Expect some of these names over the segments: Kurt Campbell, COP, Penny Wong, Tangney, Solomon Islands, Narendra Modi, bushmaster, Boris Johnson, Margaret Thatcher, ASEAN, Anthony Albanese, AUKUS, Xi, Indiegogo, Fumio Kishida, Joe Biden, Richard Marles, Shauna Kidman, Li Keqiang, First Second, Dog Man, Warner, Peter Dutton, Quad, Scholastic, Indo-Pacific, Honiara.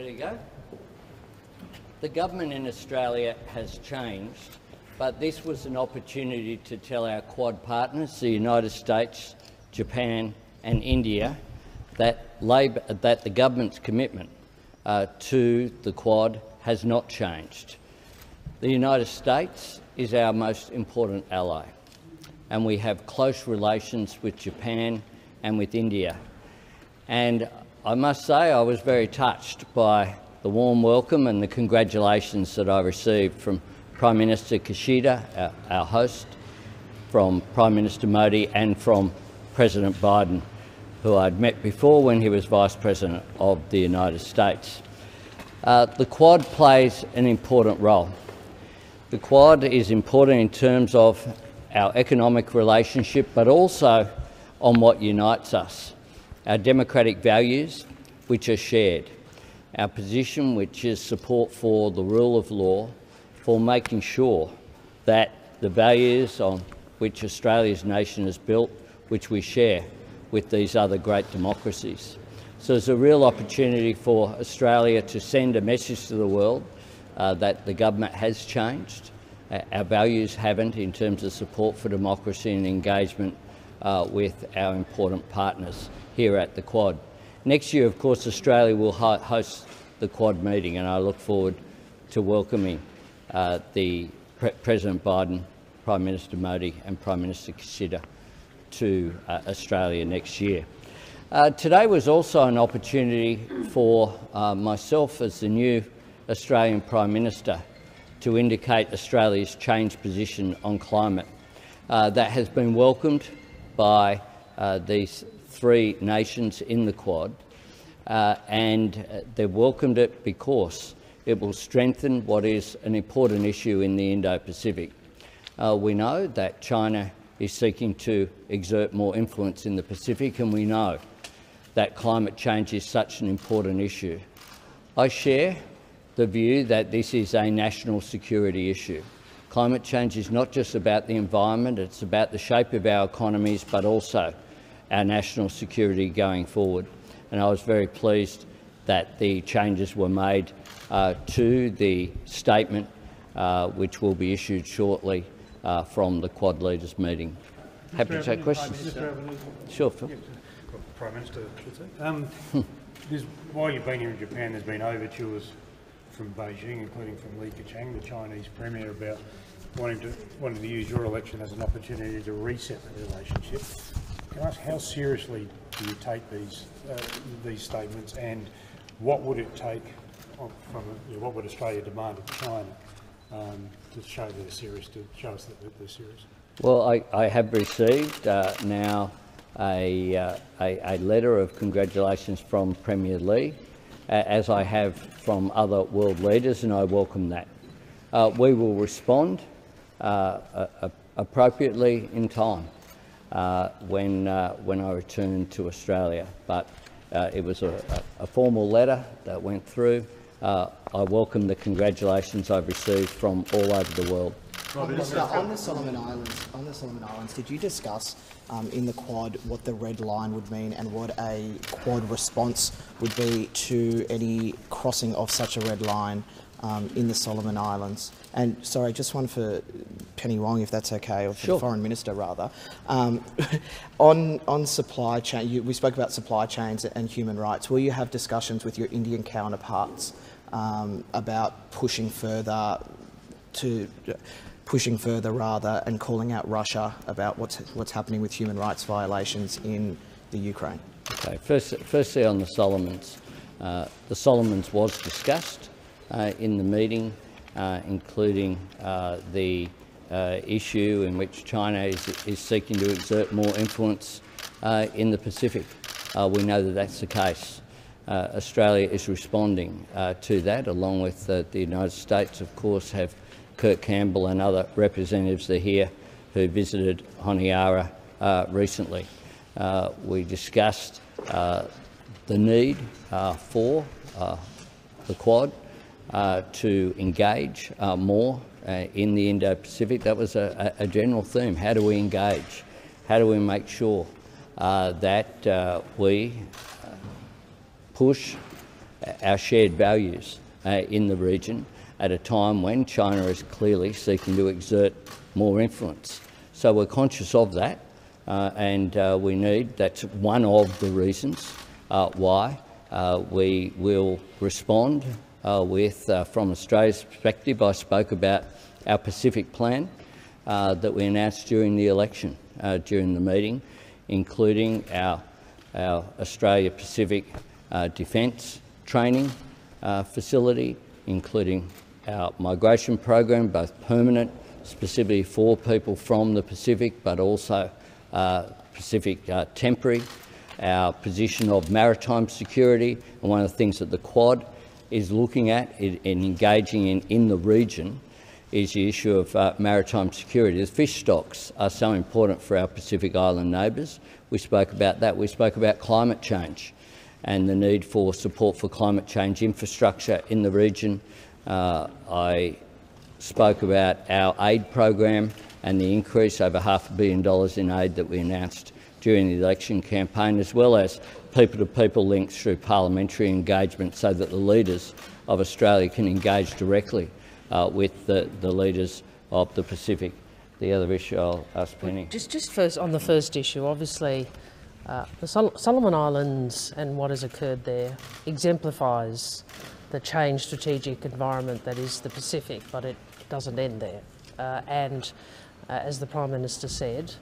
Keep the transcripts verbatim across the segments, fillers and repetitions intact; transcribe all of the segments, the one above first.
Ready to go? The government in Australia has changed, but this was an opportunity to tell our Quad partners, the United States, Japan and India, that, Labor, that the government's commitment uh, to the Quad has not changed. The United States is our most important ally, and we have close relations with Japan and with India. And I must say I was very touched by the warm welcome and the congratulations that I received from Prime Minister Kishida, our, our host, from Prime Minister Modi and from President Biden, who I'd met before when he was Vice President of the United States. Uh, the Quad plays an important role. The Quad is important in terms of our economic relationship, but also on what unites us, our democratic values, which are shared, our position, which is support for the rule of law, for making sure that the values on which Australia's nation is built, which we share with these other great democracies. So there's a real opportunity for Australia to send a message to the world uh, that the government has changed. Uh, our values haven't in terms of support for democracy and engagement uh, with our important partners here at the Quad. Next year, of course, Australia will ho host the Quad meeting, and I look forward to welcoming uh, the Pre President Biden, Prime Minister Modi and Prime Minister Kishida to uh, Australia next year. Uh, today was also an opportunity for uh, myself as the new Australian Prime Minister to indicate Australia's changed position on climate. Uh, that has been welcomed by uh, these three nations in the Quad, uh, and they've welcomed it because it will strengthen what is an important issue in the Indo-Pacific. Uh, we know that China is seeking to exert more influence in the Pacific, and we know that climate change is such an important issue. I share the view that this is a national security issue. Climate change is not just about the environment, it's about the shape of our economies, but also our national security going forward. And I was very pleased that the changes were made uh, to the statement, uh, which will be issued shortly uh, from the Quad Leaders meeting. Mister Happy to take questions. Sure, Phil. Prime Minister, um, while you've been here in Japan, there's been overtures from Beijing, including from Li Keqiang, the Chinese Premier, about wanting to, wanting to use your election as an opportunity to reset the relationship. Can I ask, how seriously do you take these, uh, these statements, and what would it take from, you know, what would Australia demand of China um, to show they're serious, to show us that they're serious? Well, I, I have received uh, now A, uh, a, a letter of congratulations from Premier Li, uh, as I have from other world leaders, and I welcome that. Uh, we will respond uh, uh, appropriately in time uh, when, uh, when I return to Australia. But uh, it was a, a formal letter that went through. Uh, I welcome the congratulations I've received from all over the world. On the, on the Solomon Islands, on the Solomon Islands, did you discuss um, in the Quad what the red line would mean and what a Quad response would be to any crossing of such a red line um, in the Solomon Islands? And sorry, just one for Penny Wong, if that's okay, or for sure. The Foreign Minister rather. Um, on on supply chain, you, we spoke about supply chains and human rights. Will you have discussions with your Indian counterparts um, about pushing further to? pushing further rather and calling out Russia about what's, what's happening with human rights violations in the Ukraine? Okay, first, firstly on the Solomons. Uh, the Solomons was discussed uh, in the meeting, uh, including uh, the uh, issue in which China is, is seeking to exert more influence uh, in the Pacific. Uh, we know that that's the case. Uh, Australia is responding uh, to that, along with uh, the United States, of course, have Kurt Campbell and other representatives are here who visited Honiara uh, recently. Uh, we discussed uh, the need uh, for uh, the Quad uh, to engage uh, more uh, in the Indo-Pacific. That was a, a general theme. How do we engage? How do we make sure uh, that uh, we push our shared values uh, in the region at a time when China is clearly seeking to exert more influence. So we're conscious of that, uh, and uh, we need, that's one of the reasons uh, why uh, we will respond uh, with, uh, from Australia's perspective, I spoke about our Pacific plan uh, that we announced during the election, uh, during the meeting, including our, our Australia-Pacific uh, defence training uh, facility, including our migration program, both permanent, specifically for people from the Pacific, but also uh, Pacific uh, temporary, our position of maritime security, and one of the things that the Quad is looking at and engaging in in the region is the issue of uh, maritime security. The fish stocks are so important for our Pacific Island neighbours. We spoke about that. We spoke about climate change and the need for support for climate change infrastructure in the region. Uh, I spoke about our aid program and the increase over half a billion dollars in aid that we announced during the election campaign, as well as people-to-people links through parliamentary engagement so that the leaders of Australia can engage directly Uh, with the, the leaders of the Pacific. The other issue I'll ask Penny. Just, just first on the first issue, obviously uh, the Sol Solomon Islands and what has occurred there exemplifies the changed strategic environment that is the Pacific, but it doesn't end there. Uh, and uh, as the Prime Minister said,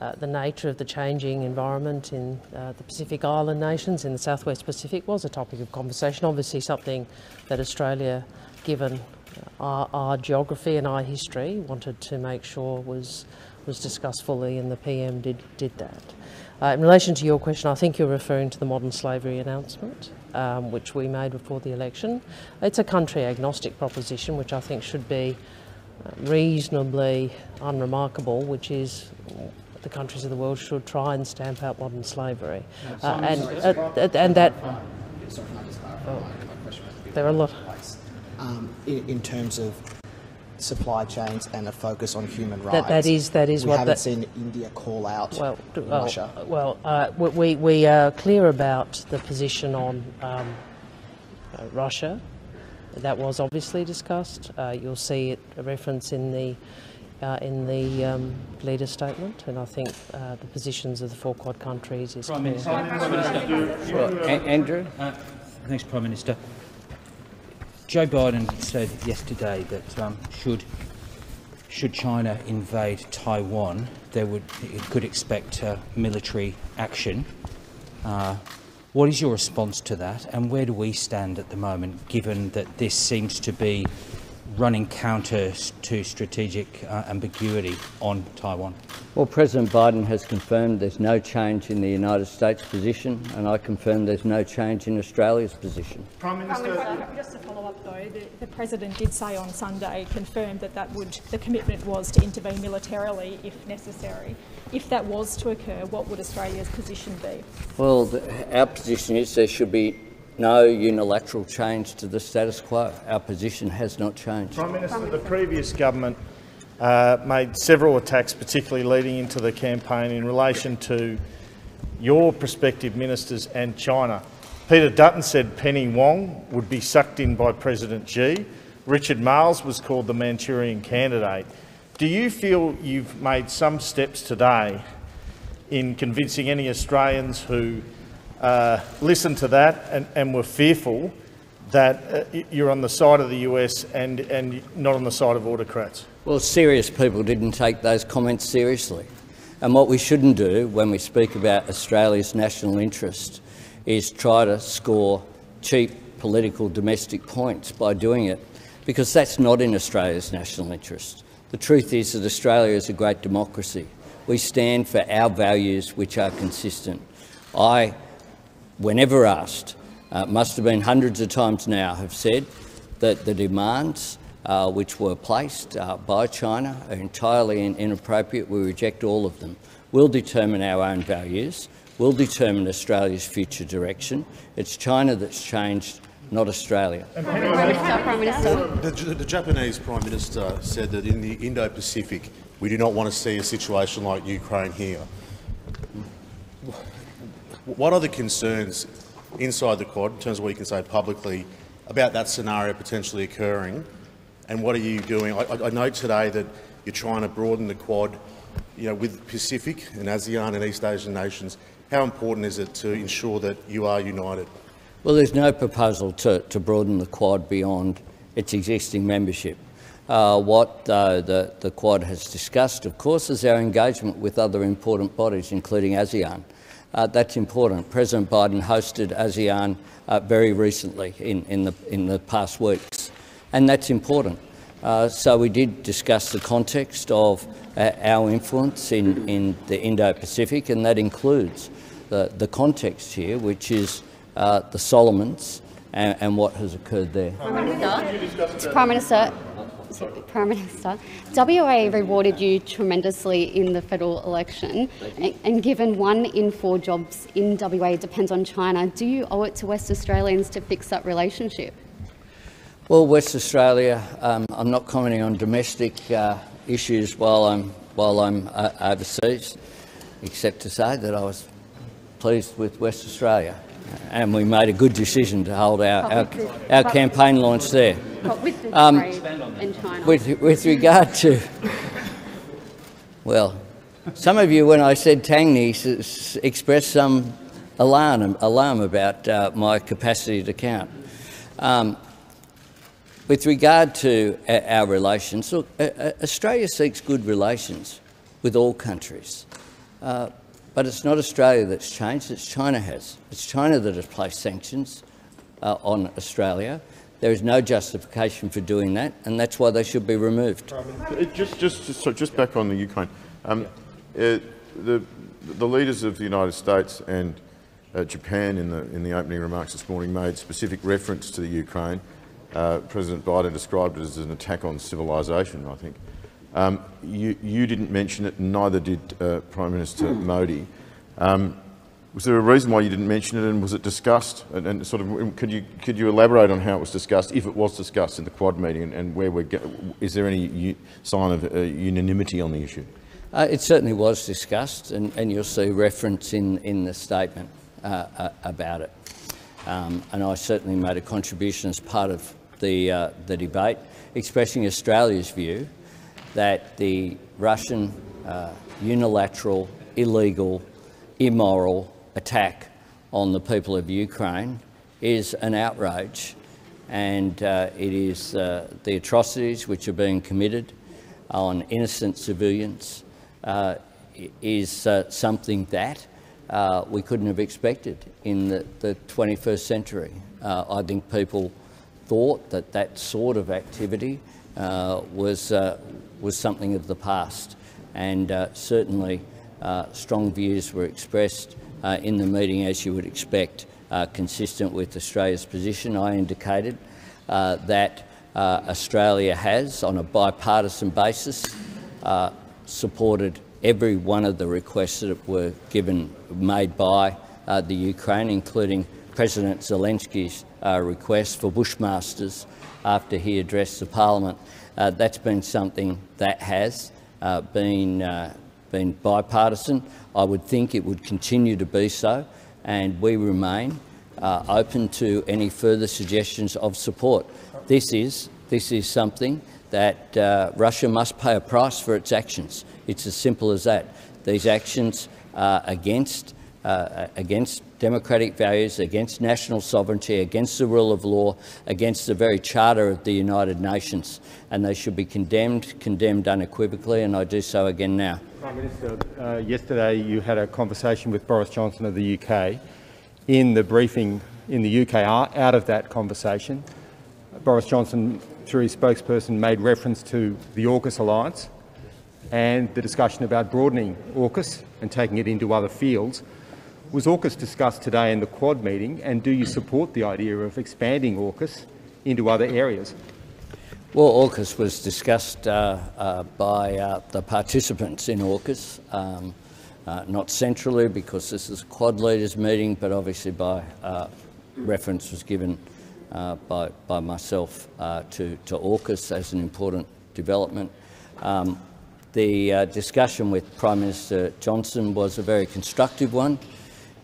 uh, the nature of the changing environment in uh, the Pacific Island nations, in the Southwest Pacific, was a topic of conversation, obviously something that Australia, given Our, our geography and our history, wanted to make sure was was discussed fully, and the P M did did that. Uh, in relation to your question, I think you're referring to the modern slavery announcement, um, which we made before the election. It's a country agnostic proposition, which I think should be reasonably unremarkable, which is the countries of the world should try and stamp out modern slavery, no, uh, and sorry, uh, sorry, and, and that. Sorry, can I just clarify? Oh, my question has to be there are a lot. Um, in, in terms of supply chains and a focus on human rights, that, that is that is we what haven't that, seen India call out well, Russia. Well, uh, we we are clear about the position on um, uh, Russia. That was obviously discussed. Uh, you'll see it a reference in the uh, in the um, leader statement, and I think uh, the positions of the four Quad countries is Prime clear. Minister, Prime Minister. Well, a Andrew, uh, thanks, Prime Minister. Joe Biden said yesterday that um, should should China invade Taiwan, there would it could expect uh, military action. Uh, what is your response to that, and where do we stand at the moment, given that this seems to be running counter to strategic uh, ambiguity on Taiwan? Well, President Biden has confirmed there's no change in the United States position, and I confirm there's no change in Australia's position. Prime Minister, um, just to follow up though, the, the President did say on Sunday, confirmed that that would, the commitment was to intervene militarily if necessary. If that was to occur, what would Australia's position be? Well, the, our position is there should be no unilateral change to the status quo. Our position has not changed. Prime Minister, the previous government uh, made several attacks, particularly leading into the campaign, in relation to your prospective ministers and China. Peter Dutton said Penny Wong would be sucked in by President Xi. Richard Marles was called the Manchurian candidate. Do you feel you've made some steps today in convincing any Australians who Uh, listen to that and, and we're fearful that uh, you're on the side of the U S and, and not on the side of autocrats? Well, serious people didn't take those comments seriously. And what we shouldn't do when we speak about Australia's national interest is try to score cheap political domestic points by doing it, because that's not in Australia's national interest. The truth is that Australia is a great democracy. We stand for our values, which are consistent. I whenever asked, uh, must have been hundreds of times now, have said that the demands uh, which were placed uh, by China are entirely inappropriate. We reject all of them. We'll determine our own values. We'll determine Australia's future direction. It's China that's changed, not Australia. Prime Minister, Prime Minister. The, the Japanese Prime Minister said that in the Indo-Pacific, we do not want to see a situation like Ukraine here. What other concerns inside the Quad in terms of what you can say publicly about that scenario potentially occurring, and what are you doing? I, I know today that you're trying to broaden the Quad, you know, with Pacific and ASEAN and East Asian nations. How important is it to ensure that you are united? Well, there's no proposal to, to broaden the Quad beyond its existing membership. Uh, what uh, the, the Quad has discussed, of course, is our engagement with other important bodies, including ASEAN. Uh, that's important. President Biden hosted ASEAN uh, very recently in, in, the, in the past weeks, and that's important. Uh, so we did discuss the context of uh, our influence in, in the Indo-Pacific, and that includes the, the context here, which is uh, the Solomons and, and what has occurred there. Prime Minister, Prime Minister. Prime Minister, W A rewarded you tremendously in the federal election, and given one in four jobs in W A depends on China, do you owe it to West Australians to fix that relationship? Well, West Australia, um, I'm not commenting on domestic uh, issues while I'm while I'm uh, overseas, except to say that I was pleased with West Australia, and we made a good decision to hold our our, our campaign launch there. With, the um, in China. With, with regard to, well, some of you, when I said Tangney, expressed some alarm, alarm about uh, my capacity to count. Um, with regard to our relations, look, Australia seeks good relations with all countries, uh, but it's not Australia that's changed, it's China has. It's China that has placed sanctions uh, on Australia. There is no justification for doing that, and that's why they should be removed. Just, just, just, sorry, just back on the Ukraine. Um, yeah. uh, the, the leaders of the United States and uh, Japan, in the in the opening remarks this morning, made specific reference to the Ukraine. Uh, President Biden described it as an attack on civilization. I think um, you you didn't mention it, and neither did uh, Prime Minister mm. Modi. Um, Was there a reason why you didn't mention it, and was it discussed? And, and sort of, could you could you elaborate on how it was discussed, if it was discussed in the Quad meeting, and, and where we're go is there any sign of uh, unanimity on the issue? Uh, it certainly was discussed, and, and you'll see reference in in the statement uh, uh, about it. Um, and I certainly made a contribution as part of the uh, the debate, expressing Australia's view that the Russian uh, unilateral, illegal, immoral attack on the people of Ukraine is an outrage, and uh, it is uh, the atrocities which are being committed on innocent civilians uh, is uh, something that uh, we couldn't have expected in the, the twenty-first century. Uh, I think people thought that that sort of activity uh, was, uh, was something of the past, and uh, certainly uh, strong views were expressed Uh, in the meeting, as you would expect, uh, consistent with Australia's position. I indicated uh, that uh, Australia has, on a bipartisan basis, uh, supported every one of the requests that were given, made by uh, the Ukraine, including President Zelensky's uh, request for bushmasters after he addressed the parliament. Uh, that's been something that has uh, been uh, been bipartisan. I would think it would continue to be so, and we remain uh, open to any further suggestions of support. This is, this is something that uh, Russia must pay a price for its actions. It's as simple as that. These actions uh, against, uh, against democratic values, against national sovereignty, against the rule of law, against the very charter of the United Nations, and they should be condemned, condemned unequivocally, and I do so again now. Prime Minister, uh, yesterday you had a conversation with Boris Johnson of the U K. In the briefing in the U K, out of that conversation, Boris Johnson, through his spokesperson, made reference to the AUKUS alliance and the discussion about broadening AUKUS and taking it into other fields. Was AUKUS discussed today in the Quad meeting, and do you support the idea of expanding AUKUS into other areas? Well, AUKUS was discussed uh, uh, by uh, the participants in AUKUS, um, uh, not centrally because this is a Quad leaders meeting, but obviously by uh, reference was given uh, by, by myself uh, to, to AUKUS as an important development. Um, the uh, discussion with Prime Minister Johnson was a very constructive one.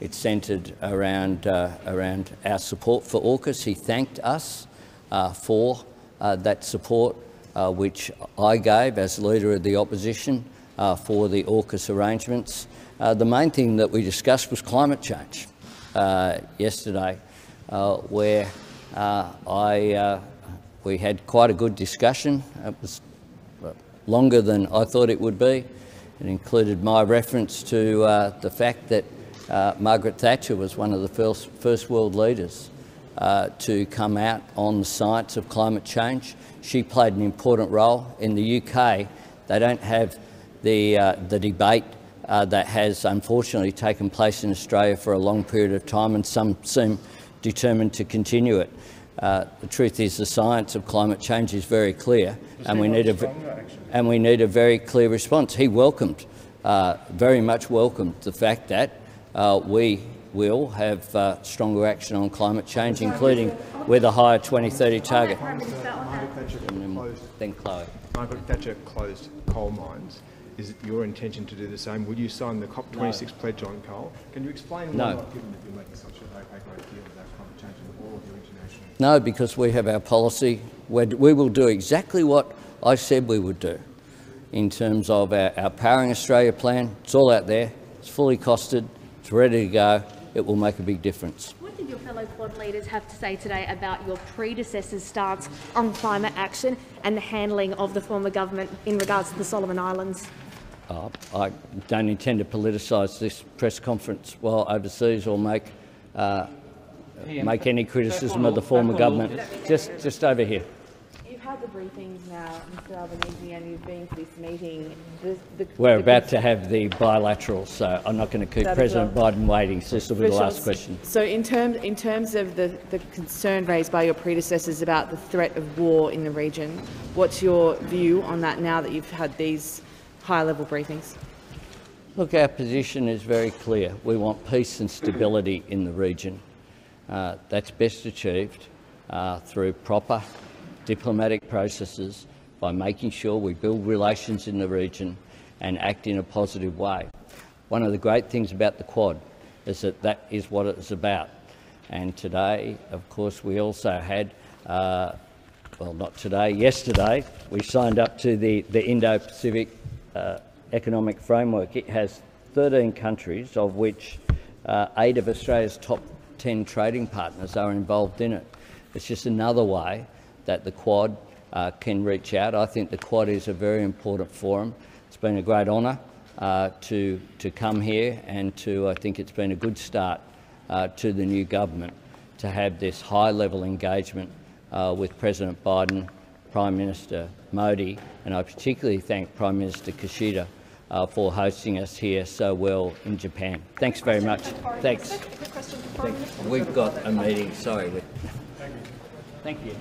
It's centred around, uh, around our support for AUKUS. He thanked us uh, for uh, that support, uh, which I gave as leader of the opposition uh, for the AUKUS arrangements. Uh, the main thing that we discussed was climate change uh, yesterday, uh, where uh, I, uh, we had quite a good discussion. It was longer than I thought it would be. It included my reference to uh, the fact that uh, Margaret Thatcher was one of the first, first world leaders uh, to come out on the science of climate change. She played an important role. In the U K, they don't have the, uh, the debate uh, that has unfortunately taken place in Australia for a long period of time, and some seem determined to continue it. Uh, the truth is the science of climate change is very clear, and we, need a, and we need a very clear response. He welcomed, uh, very much welcomed, the fact that uh, we will have uh, stronger action on climate change, including with a higher twenty thirty target. Then Chloe. Margaret Thatcher closed coal mines. Is it your intention to do the same? Will you sign the COP twenty-six no. pledge on coal? Can you explain why no. not, given that you're making such a, a great deal about climate change in all of your international... No, because we have our policy. We're, we will do exactly what I said we would do in terms of our, our Powering Australia plan. It's all out there. It's fully costed. It's ready to go. It will make a big difference. What did your fellow Quad leaders have to say today about your predecessor's stance on climate action and the handling of the former government in regards to the Solomon Islands? Uh, I don't intend to politicise this press conference while overseas, or make uh, make any criticism of the former government. Just, just over here. You've had the briefings now, Mister Albanese, and you've been to this meeting. The, the, We're the about to have the bilateral, so I'm not going to keep President well. Biden waiting. So this will be the last question. So, in terms in terms of the the concern raised by your predecessors about the threat of war in the region, what's your view on that now that you've had these high-level briefings? Look, our position is very clear. We want peace and stability in the region. Uh, that's best achieved uh, through proper diplomatic processes, by making sure we build relations in the region and act in a positive way. One of the great things about the Quad is that that is what it's about. And today, of course, we also had uh, well, not today, yesterday, we signed up to the, the Indo-Pacific Uh, economic framework. It has thirteen countries, of which uh, eight of Australia's top ten trading partners are involved in it. It's just another way that the Quad uh, can reach out. I think the Quad is a very important forum. It's been a great honour uh, to, to come here, and to, I think it's been a good start uh, to the new government to have this high-level engagement uh, with President Biden, Prime Minister Modi, and I particularly thank Prime Minister Kishida uh, for hosting us here so well in Japan. Thanks very much. Thanks. We've got a meeting. Sorry. Thank you.